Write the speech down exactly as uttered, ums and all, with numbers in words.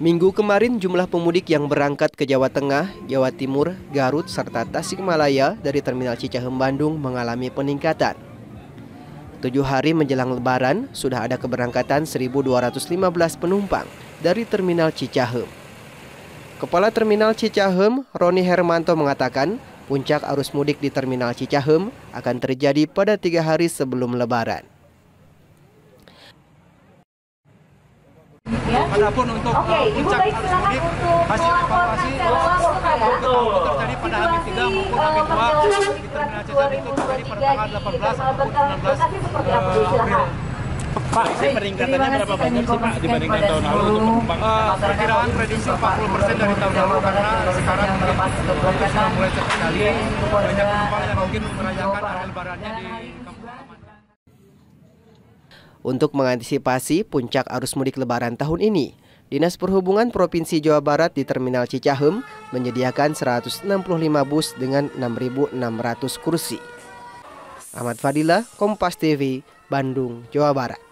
Minggu kemarin jumlah pemudik yang berangkat ke Jawa Tengah, Jawa Timur, Garut, serta Tasikmalaya dari Terminal Cicaheum Bandung mengalami peningkatan. Tujuh hari menjelang Lebaran, sudah ada keberangkatan seribu dua ratus lima belas penumpang dari Terminal Cicaheum. Kepala Terminal Cicaheum, Roni Hermanto, mengatakan puncak arus mudik di Terminal Cicaheum akan terjadi pada tiga hari sebelum Lebaran. Adapun untuk okay, puncak arus mudik, hasil evaluasi yang terjadi pada hari tiga maupun hari dua di Terminal Cicaheum itu terjadi pada tanggal delapan belas atau sembilan belas April. Pak, ini peningkatannya berapa banyak sih Pak dibandingkan tahun lalu untuk penumpang? Uh, perkiraan prediksi empat puluh persen dari tahun lalu, karena sekarang mungkin sudah mulai terkendali, banyak penumpang yang mungkin merayakan hari Lebarannya di kampung halaman. Untuk mengantisipasi puncak arus mudik Lebaran tahun ini, Dinas Perhubungan Provinsi Jawa Barat di Terminal Cicaheum menyediakan seratus enam puluh lima bus dengan enam ribu enam ratus kursi. Ahmad Fadila, Kompas T V, Bandung, Jawa Barat.